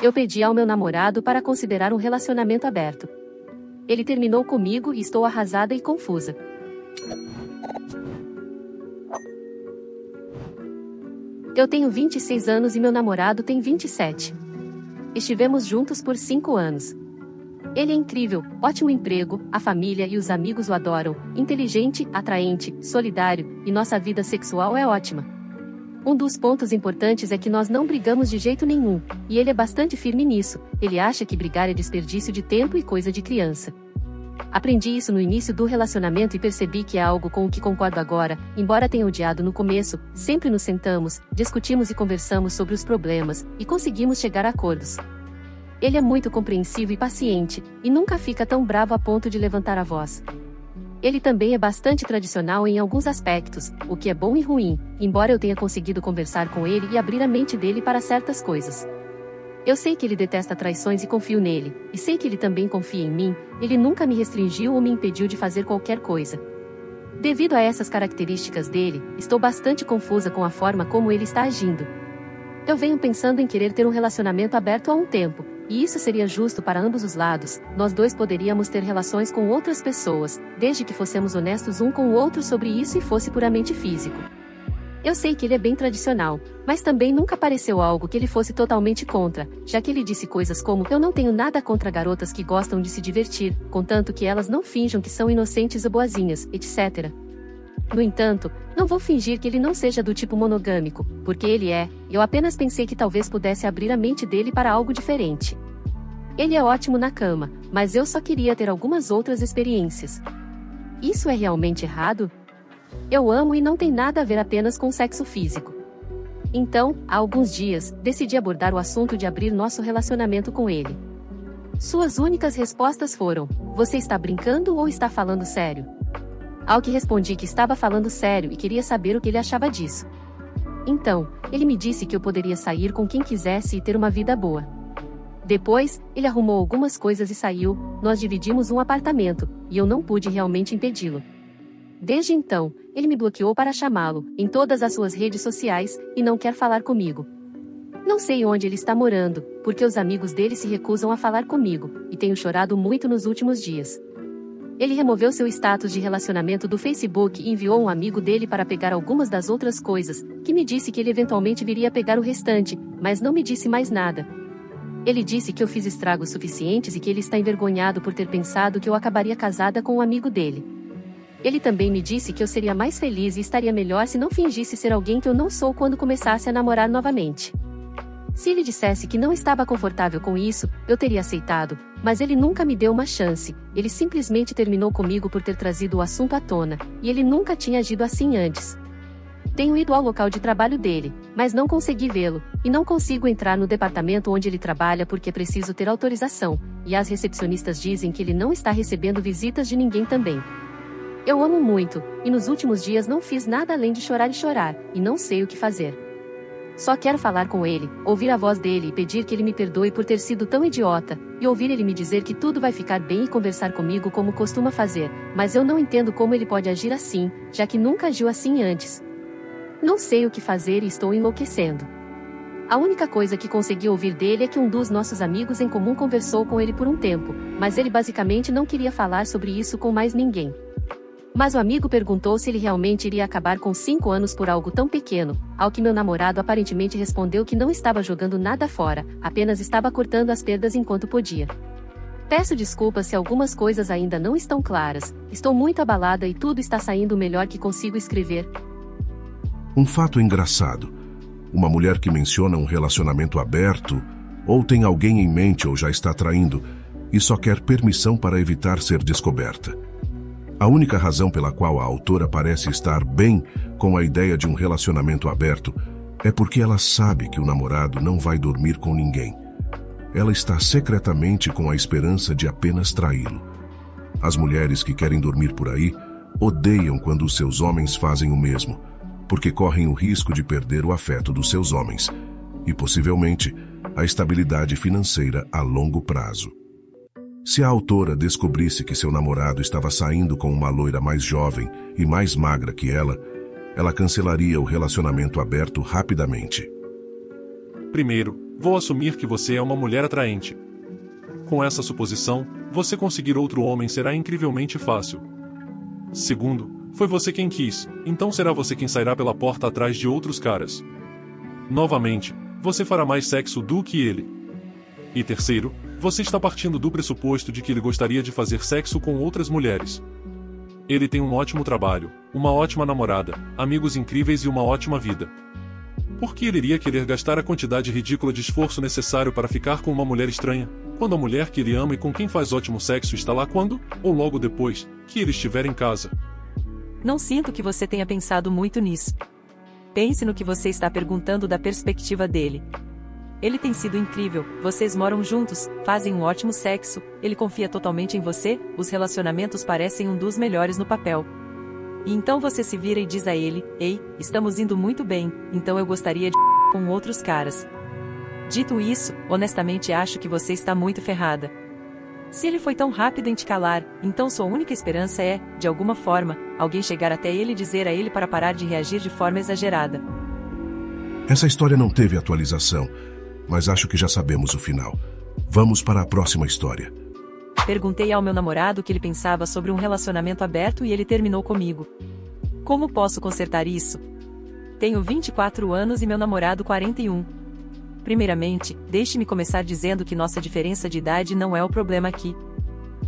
Eu pedi ao meu namorado para considerar um relacionamento aberto. Ele terminou comigo e estou arrasada e confusa. Eu tenho 26 anos e meu namorado tem 27. Estivemos juntos por 5 anos. Ele é incrível, ótimo emprego, a família e os amigos o adoram, inteligente, atraente, solidário, e nossa vida sexual é ótima. Um dos pontos importantes é que nós não brigamos de jeito nenhum, e ele é bastante firme nisso, ele acha que brigar é desperdício de tempo e coisa de criança. Aprendi isso no início do relacionamento e percebi que é algo com o que concordo agora, embora tenha odiado no começo, sempre nos sentamos, discutimos e conversamos sobre os problemas, e conseguimos chegar a acordos. Ele é muito compreensivo e paciente, e nunca fica tão bravo a ponto de levantar a voz. Ele também é bastante tradicional em alguns aspectos, o que é bom e ruim, embora eu tenha conseguido conversar com ele e abrir a mente dele para certas coisas. Eu sei que ele detesta traições e confio nele, e sei que ele também confia em mim, ele nunca me restringiu ou me impediu de fazer qualquer coisa. Devido a essas características dele, estou bastante confusa com a forma como ele está agindo. Eu venho pensando em querer ter um relacionamento aberto há um tempo, e isso seria justo para ambos os lados, nós dois poderíamos ter relações com outras pessoas, desde que fôssemos honestos um com o outro sobre isso e fosse puramente físico. Eu sei que ele é bem tradicional, mas também nunca pareceu algo que ele fosse totalmente contra, já que ele disse coisas como "eu não tenho nada contra garotas que gostam de se divertir, contanto que elas não finjam que são inocentes ou boazinhas, etc." No entanto, não vou fingir que ele não seja do tipo monogâmico, porque ele é, eu apenas pensei que talvez pudesse abrir a mente dele para algo diferente. Ele é ótimo na cama, mas eu só queria ter algumas outras experiências. Isso é realmente errado? Eu amo e não tem nada a ver apenas com sexo físico. Então, há alguns dias, decidi abordar o assunto de abrir nosso relacionamento com ele. Suas únicas respostas foram: "Você está brincando ou está falando sério?" Ao que respondi que estava falando sério e queria saber o que ele achava disso. Então, ele me disse que eu poderia sair com quem quisesse e ter uma vida boa. Depois, ele arrumou algumas coisas e saiu, nós dividimos um apartamento, e eu não pude realmente impedi-lo. Desde então, ele me bloqueou para chamá-lo, em todas as suas redes sociais, e não quer falar comigo. Não sei onde ele está morando, porque os amigos dele se recusam a falar comigo, e tenho chorado muito nos últimos dias. Ele removeu seu status de relacionamento do Facebook e enviou um amigo dele para pegar algumas das outras coisas, que me disse que ele eventualmente viria pegar o restante, mas não me disse mais nada. Ele disse que eu fiz estragos suficientes e que ele está envergonhado por ter pensado que eu acabaria casada com um amigo dele. Ele também me disse que eu seria mais feliz e estaria melhor se não fingisse ser alguém que eu não sou quando começasse a namorar novamente. Se ele dissesse que não estava confortável com isso, eu teria aceitado, mas ele nunca me deu uma chance, ele simplesmente terminou comigo por ter trazido o assunto à tona, e ele nunca tinha agido assim antes. Tenho ido ao local de trabalho dele, mas não consegui vê-lo, e não consigo entrar no departamento onde ele trabalha porque preciso ter autorização, e as recepcionistas dizem que ele não está recebendo visitas de ninguém também. Eu amo muito, e nos últimos dias não fiz nada além de chorar e chorar, e não sei o que fazer. Só quero falar com ele, ouvir a voz dele e pedir que ele me perdoe por ter sido tão idiota, e ouvir ele me dizer que tudo vai ficar bem e conversar comigo como costuma fazer, mas eu não entendo como ele pode agir assim, já que nunca agiu assim antes. Não sei o que fazer e estou enlouquecendo. A única coisa que consegui ouvir dele é que um dos nossos amigos em comum conversou com ele por um tempo, mas ele basicamente não queria falar sobre isso com mais ninguém. Mas o amigo perguntou se ele realmente iria acabar com 5 anos por algo tão pequeno, ao que meu namorado aparentemente respondeu que não estava jogando nada fora, apenas estava cortando as perdas enquanto podia. Peço desculpas se algumas coisas ainda não estão claras, estou muito abalada e tudo está saindo o melhor que consigo escrever. Um fato engraçado. Uma mulher que menciona um relacionamento aberto, ou tem alguém em mente ou já está traindo, e só quer permissão para evitar ser descoberta. A única razão pela qual a autora parece estar bem com a ideia de um relacionamento aberto é porque ela sabe que o namorado não vai dormir com ninguém. Ela está secretamente com a esperança de apenas traí-lo. As mulheres que querem dormir por aí odeiam quando os seus homens fazem o mesmo, porque correm o risco de perder o afeto dos seus homens e, possivelmente, a estabilidade financeira a longo prazo. Se a autora descobrisse que seu namorado estava saindo com uma loira mais jovem e mais magra que ela, ela cancelaria o relacionamento aberto rapidamente. Primeiro, vou assumir que você é uma mulher atraente. Com essa suposição, você conseguir outro homem será incrivelmente fácil. Segundo, foi você quem quis, então será você quem sairá pela porta atrás de outros caras. Novamente, você fará mais sexo do que ele. E terceiro, você está partindo do pressuposto de que ele gostaria de fazer sexo com outras mulheres. Ele tem um ótimo trabalho, uma ótima namorada, amigos incríveis e uma ótima vida. Por que ele iria querer gastar a quantidade ridícula de esforço necessário para ficar com uma mulher estranha, quando a mulher que ele ama e com quem faz ótimo sexo está lá quando, ou logo depois, que ele estiver em casa? Não sinto que você tenha pensado muito nisso. Pense no que você está perguntando da perspectiva dele. Ele tem sido incrível, vocês moram juntos, fazem um ótimo sexo, ele confia totalmente em você, os relacionamentos parecem um dos melhores no papel. E então você se vira e diz a ele, ei, estamos indo muito bem, então eu gostaria de com outros caras. Dito isso, honestamente acho que você está muito ferrada. Se ele foi tão rápido em te calar, então sua única esperança é, de alguma forma, alguém chegar até ele e dizer a ele para parar de reagir de forma exagerada. Essa história não teve atualização, mas acho que já sabemos o final. Vamos para a próxima história. Perguntei ao meu namorado o que ele pensava sobre um relacionamento aberto e ele terminou comigo. Como posso consertar isso? Tenho 24 anos e meu namorado 41. Primeiramente, deixe-me começar dizendo que nossa diferença de idade não é o problema aqui.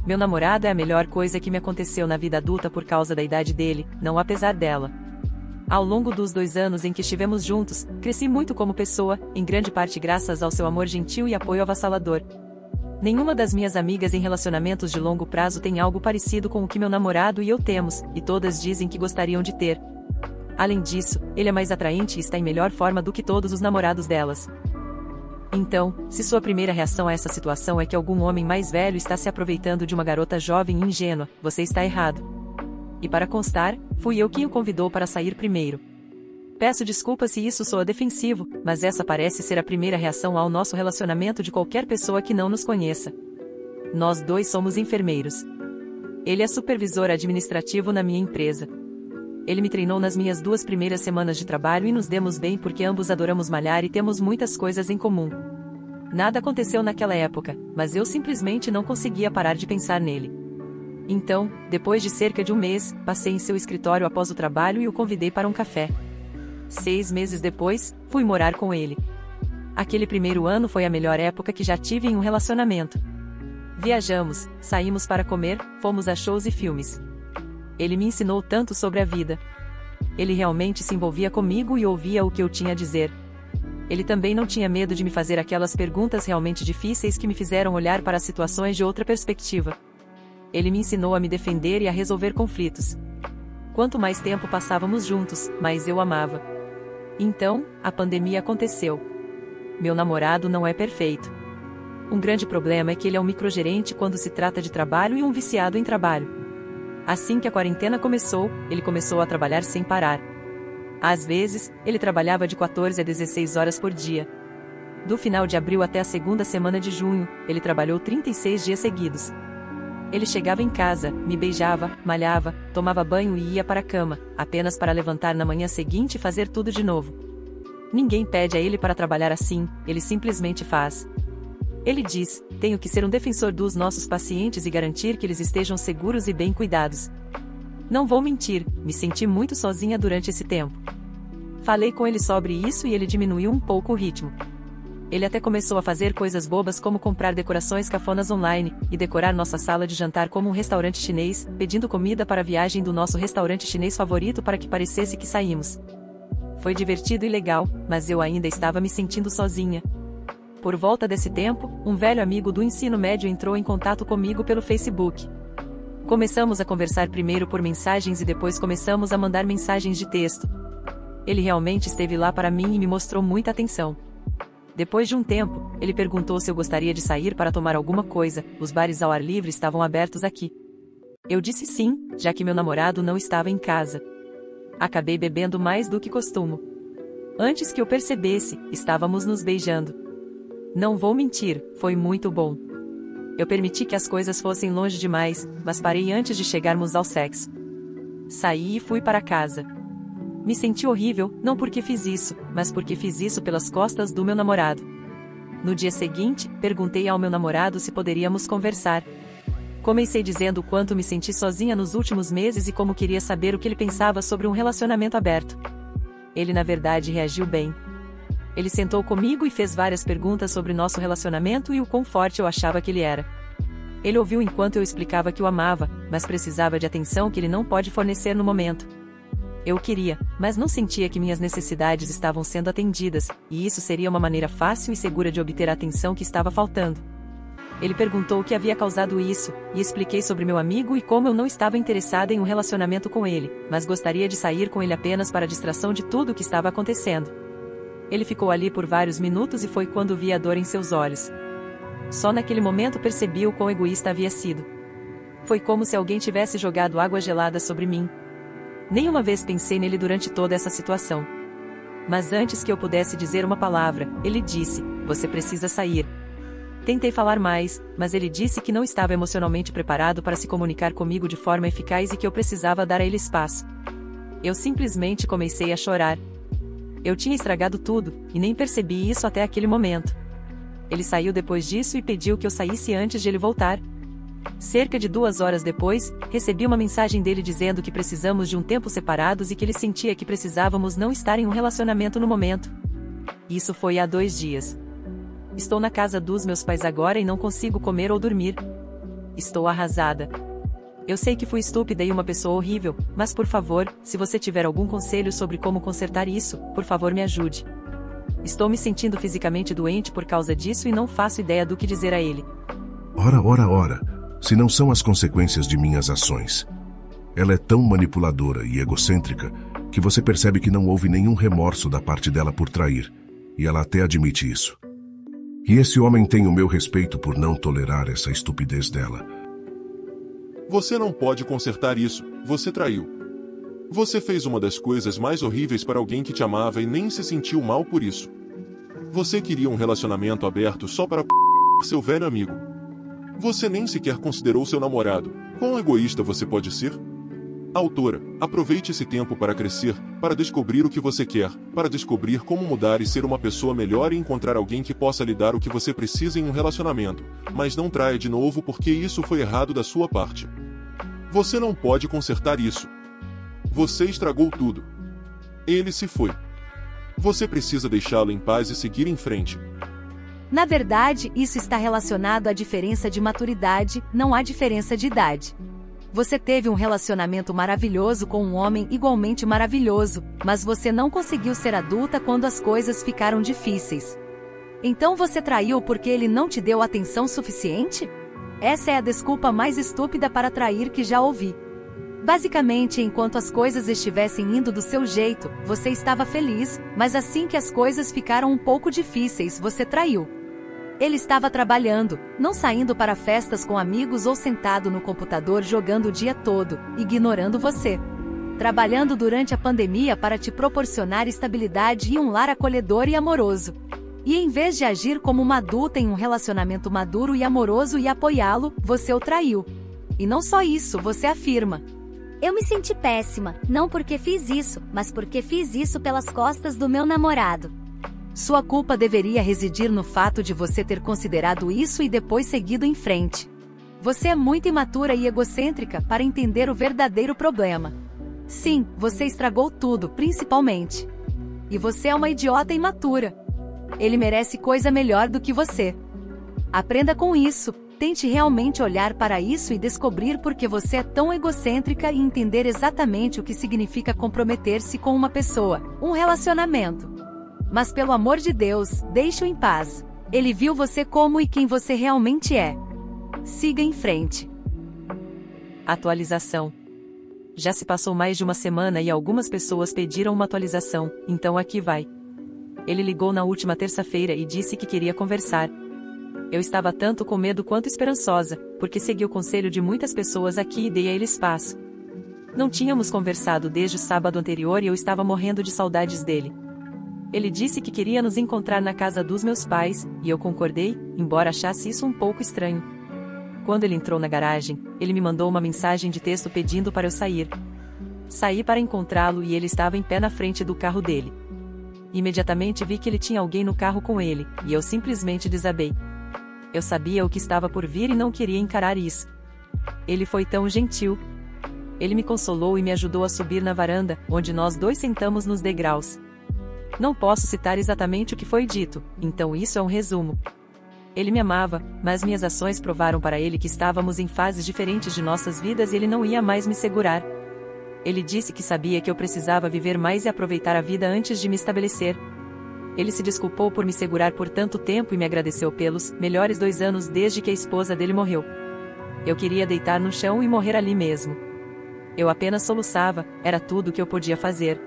Meu namorado é a melhor coisa que me aconteceu na vida adulta por causa da idade dele, não apesar dela. Ao longo dos 2 anos em que estivemos juntos, cresci muito como pessoa, em grande parte graças ao seu amor gentil e apoio avassalador. Nenhuma das minhas amigas em relacionamentos de longo prazo tem algo parecido com o que meu namorado e eu temos, e todas dizem que gostariam de ter. Além disso, ele é mais atraente e está em melhor forma do que todos os namorados delas. Então, se sua primeira reação a essa situação é que algum homem mais velho está se aproveitando de uma garota jovem e ingênua, você está errado. E para constar, fui eu quem o convidou para sair primeiro. Peço desculpas se isso soa defensivo, mas essa parece ser a primeira reação ao nosso relacionamento de qualquer pessoa que não nos conheça. Nós dois somos enfermeiros. Ele é supervisor administrativo na minha empresa. Ele me treinou nas minhas 2 primeiras semanas de trabalho e nos demos bem porque ambos adoramos malhar e temos muitas coisas em comum. Nada aconteceu naquela época, mas eu simplesmente não conseguia parar de pensar nele. Então, depois de cerca de um mês, passei em seu escritório após o trabalho e o convidei para um café. 6 meses depois, fui morar com ele. Aquele primeiro ano foi a melhor época que já tive em um relacionamento. Viajamos, saímos para comer, fomos a shows e filmes. Ele me ensinou tanto sobre a vida. Ele realmente se envolvia comigo e ouvia o que eu tinha a dizer. Ele também não tinha medo de me fazer aquelas perguntas realmente difíceis que me fizeram olhar para as situações de outra perspectiva. Ele me ensinou a me defender e a resolver conflitos. Quanto mais tempo passávamos juntos, mais eu amava. Então, a pandemia aconteceu. Meu namorado não é perfeito. Um grande problema é que ele é um microgerente quando se trata de trabalho e um viciado em trabalho. Assim que a quarentena começou, ele começou a trabalhar sem parar. Às vezes, ele trabalhava de 14 a 16 horas por dia. Do final de abril até a 2ª semana de junho, ele trabalhou 36 dias seguidos. Ele chegava em casa, me beijava, malhava, tomava banho e ia para a cama, apenas para levantar na manhã seguinte e fazer tudo de novo. Ninguém pede a ele para trabalhar assim, ele simplesmente faz. Ele diz, tenho que ser um defensor dos nossos pacientes e garantir que eles estejam seguros e bem cuidados. Não vou mentir, me senti muito sozinha durante esse tempo. Falei com ele sobre isso e ele diminuiu um pouco o ritmo. Ele até começou a fazer coisas bobas como comprar decorações cafonas online, e decorar nossa sala de jantar como um restaurante chinês, pedindo comida para a viagem do nosso restaurante chinês favorito para que parecesse que saímos. Foi divertido e legal, mas eu ainda estava me sentindo sozinha. Por volta desse tempo, um velho amigo do ensino médio entrou em contato comigo pelo Facebook. Começamos a conversar primeiro por mensagens e depois começamos a mandar mensagens de texto. Ele realmente esteve lá para mim e me mostrou muita atenção. Depois de um tempo, ele perguntou se eu gostaria de sair para tomar alguma coisa, os bares ao ar livre estavam abertos aqui. Eu disse sim, já que meu namorado não estava em casa. Acabei bebendo mais do que costumo. Antes que eu percebesse, estávamos nos beijando. Não vou mentir, foi muito bom. Eu permiti que as coisas fossem longe demais, mas parei antes de chegarmos ao sexo. Saí e fui para casa. Me senti horrível, não porque fiz isso, mas porque fiz isso pelas costas do meu namorado. No dia seguinte, perguntei ao meu namorado se poderíamos conversar. Comecei dizendo o quanto me senti sozinha nos últimos meses e como queria saber o que ele pensava sobre um relacionamento aberto. Ele na verdade reagiu bem. Ele sentou comigo e fez várias perguntas sobre nosso relacionamento e o quão forte eu achava que ele era. Ele ouviu enquanto eu explicava que o amava, mas precisava de atenção que ele não pode fornecer no momento. Eu queria, mas não sentia que minhas necessidades estavam sendo atendidas, e isso seria uma maneira fácil e segura de obter a atenção que estava faltando. Ele perguntou o que havia causado isso, e expliquei sobre meu amigo e como eu não estava interessada em um relacionamento com ele, mas gostaria de sair com ele apenas para a distração de tudo o que estava acontecendo. Ele ficou ali por vários minutos e foi quando vi a dor em seus olhos. Só naquele momento percebi o quão egoísta havia sido. Foi como se alguém tivesse jogado água gelada sobre mim. Nenhuma vez pensei nele durante toda essa situação. Mas antes que eu pudesse dizer uma palavra, ele disse, "Você precisa sair." Tentei falar mais, mas ele disse que não estava emocionalmente preparado para se comunicar comigo de forma eficaz e que eu precisava dar a ele espaço. Eu simplesmente comecei a chorar. Eu tinha estragado tudo, e nem percebi isso até aquele momento. Ele saiu depois disso e pediu que eu saísse antes de ele voltar. Cerca de 2 horas depois, recebi uma mensagem dele dizendo que precisamos de um tempo separados e que ele sentia que precisávamos não estar em um relacionamento no momento. Isso foi há 2 dias. Estou na casa dos meus pais agora e não consigo comer ou dormir. Estou arrasada. Eu sei que fui estúpida e uma pessoa horrível, mas por favor, se você tiver algum conselho sobre como consertar isso, por favor me ajude. Estou me sentindo fisicamente doente por causa disso e não faço ideia do que dizer a ele. Ora, se não são as consequências de minhas ações. Ela é tão manipuladora e egocêntrica que você percebe que não houve nenhum remorso da parte dela por trair, e ela até admite isso. E esse homem tem o meu respeito por não tolerar essa estupidez dela. Você não pode consertar isso, você traiu. Você fez uma das coisas mais horríveis para alguém que te amava e nem se sentiu mal por isso. Você queria um relacionamento aberto só para seu velho amigo. Você nem sequer considerou seu namorado. Quão egoísta você pode ser? Autora, aproveite esse tempo para crescer, para descobrir o que você quer, para descobrir como mudar e ser uma pessoa melhor e encontrar alguém que possa lhe dar o que você precisa em um relacionamento, mas não traia de novo porque isso foi errado da sua parte. Você não pode consertar isso. Você estragou tudo. Ele se foi. Você precisa deixá-lo em paz e seguir em frente. Na verdade, isso está relacionado à diferença de maturidade, não há diferença de idade. Você teve um relacionamento maravilhoso com um homem igualmente maravilhoso, mas você não conseguiu ser adulta quando as coisas ficaram difíceis. Então você traiu porque ele não te deu atenção suficiente? Essa é a desculpa mais estúpida para trair que já ouvi. Basicamente, enquanto as coisas estivessem indo do seu jeito, você estava feliz, mas assim que as coisas ficaram um pouco difíceis, você traiu. Ele estava trabalhando, não saindo para festas com amigos ou sentado no computador jogando o dia todo, ignorando você. Trabalhando durante a pandemia para te proporcionar estabilidade e um lar acolhedor e amoroso. E em vez de agir como uma adulta em um relacionamento maduro e amoroso e apoiá-lo, você o traiu. E não só isso, você afirma: eu me senti péssima, não porque fiz isso, mas porque fiz isso pelas costas do meu namorado. Sua culpa deveria residir no fato de você ter considerado isso e depois seguido em frente. Você é muito imatura e egocêntrica para entender o verdadeiro problema. Sim, você estragou tudo, principalmente. E você é uma idiota imatura. Ele merece coisa melhor do que você. Aprenda com isso, tente realmente olhar para isso e descobrir por que você é tão egocêntrica e entender exatamente o que significa comprometer-se com uma pessoa, um relacionamento. Mas pelo amor de Deus, deixe-o em paz. Ele viu você como e quem você realmente é. Siga em frente. Atualização. Já se passou mais de uma semana e algumas pessoas pediram uma atualização, então aqui vai. Ele ligou na última terça-feira e disse que queria conversar. Eu estava tanto com medo quanto esperançosa, porque segui o conselho de muitas pessoas aqui e dei a ele espaço. Não tínhamos conversado desde o sábado anterior e eu estava morrendo de saudades dele. Ele disse que queria nos encontrar na casa dos meus pais, e eu concordei, embora achasse isso um pouco estranho. Quando ele entrou na garagem, ele me mandou uma mensagem de texto pedindo para eu sair. Saí para encontrá-lo e ele estava em pé na frente do carro dele. Imediatamente vi que ele tinha alguém no carro com ele, e eu simplesmente desabei. Eu sabia o que estava por vir e não queria encarar isso. Ele foi tão gentil. Ele me consolou e me ajudou a subir na varanda, onde nós dois sentamos nos degraus. Não posso citar exatamente o que foi dito, então isso é um resumo. Ele me amava, mas minhas ações provaram para ele que estávamos em fases diferentes de nossas vidas e ele não ia mais me segurar. Ele disse que sabia que eu precisava viver mais e aproveitar a vida antes de me estabelecer. Ele se desculpou por me segurar por tanto tempo e me agradeceu pelos melhores 2 anos desde que a esposa dele morreu. Eu queria deitar no chão e morrer ali mesmo. Eu apenas soluçava, era tudo o que eu podia fazer.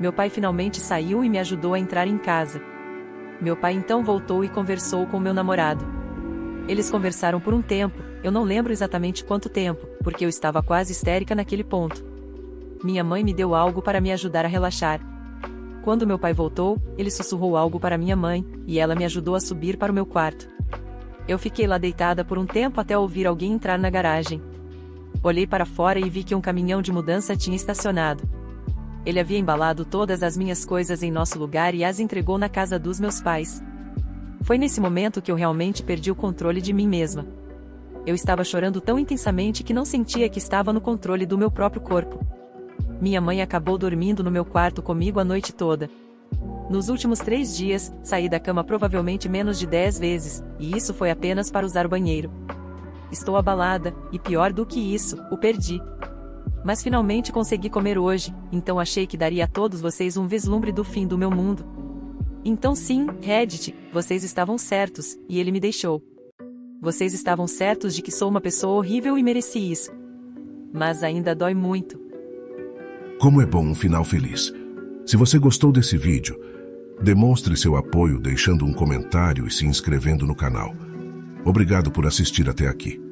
Meu pai finalmente saiu e me ajudou a entrar em casa. Meu pai então voltou e conversou com meu namorado. Eles conversaram por um tempo, eu não lembro exatamente quanto tempo, porque eu estava quase histérica naquele ponto. Minha mãe me deu algo para me ajudar a relaxar. Quando meu pai voltou, ele sussurrou algo para minha mãe, e ela me ajudou a subir para o meu quarto. Eu fiquei lá deitada por um tempo até ouvir alguém entrar na garagem. Olhei para fora e vi que um caminhão de mudança tinha estacionado. Ele havia embalado todas as minhas coisas em nosso lugar e as entregou na casa dos meus pais. Foi nesse momento que eu realmente perdi o controle de mim mesma. Eu estava chorando tão intensamente que não sentia que estava no controle do meu próprio corpo. Minha mãe acabou dormindo no meu quarto comigo a noite toda. Nos últimos 3 dias, saí da cama provavelmente menos de 10 vezes, e isso foi apenas para usar o banheiro. Estou abalada, e pior do que isso, o perdi. Mas finalmente consegui comer hoje, então achei que daria a todos vocês um vislumbre do fim do meu mundo. Então sim, Reddit, vocês estavam certos, e ele me deixou. Vocês estavam certos de que sou uma pessoa horrível e mereci isso. Mas ainda dói muito. Como é bom um final feliz. Se você gostou desse vídeo, demonstre seu apoio deixando um comentário e se inscrevendo no canal. Obrigado por assistir até aqui.